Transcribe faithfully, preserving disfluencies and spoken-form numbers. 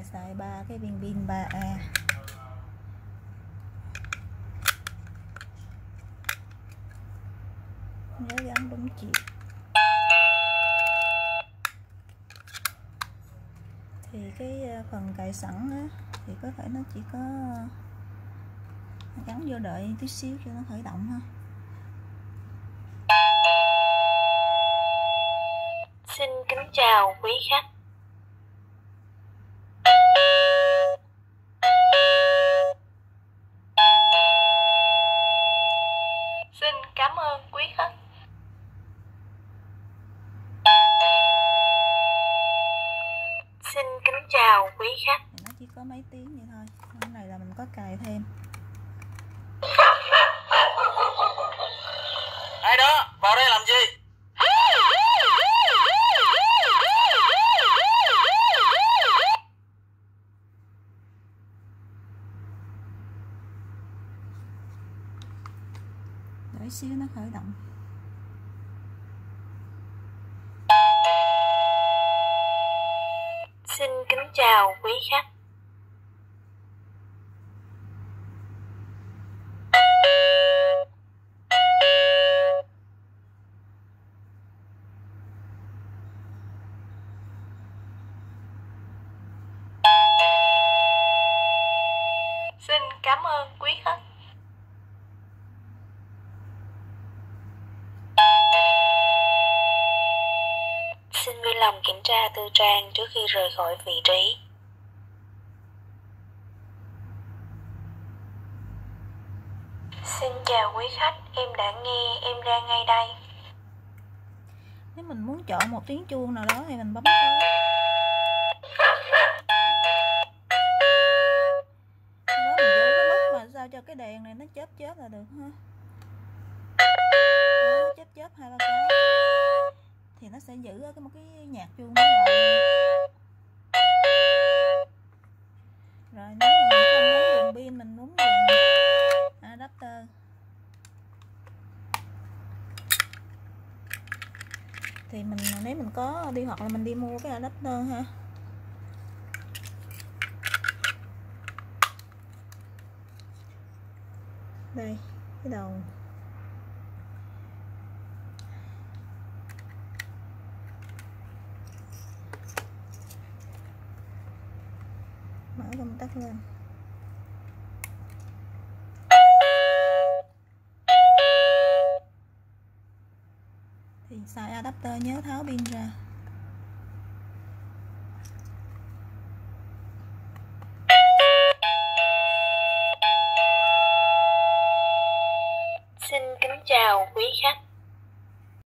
là xài ba cái viên pin ba A. Nhớ gắn đúng chiều thì cái phần cài sẵn á, thì có thể nó chỉ có gắn vô đợi tí xíu cho nó khởi động ha. Xin kính chào quý khách. Xin cảm ơn quý khách. Xin kính chào quý khách. Nó chỉ có mấy tiếng vậy thôi. Cái này là mình có cài thêm. Ai đó, vào đây làm gì? Đợi xíu nó khởi động. Xin kính chào quý khách. Xin cảm ơn quý khách. Xin vui lòng kiểm tra tư trang trước khi rời khỏi vị trí. Xin chào quý khách, em đã nghe, em ra ngay đây. Nếu mình muốn chọn một tiếng chuông nào đó thì mình bấm tới. Cho cái đèn này nó chớp chớp là được ha. Nó chớp chớp hai ba cái thì nó sẽ giữ cái một cái nhạc chuông đó rồi. Rồi nếu mà mình không muốn dùng pin, mình muốn dùng adapter. Thì mình nếu mình có đi hoặc là mình đi mua cái adapter ha. Đây, cái đầu mở công tắc lên. Thì xài adapter nhớ tháo pin ra. Xin kính chào quý khách.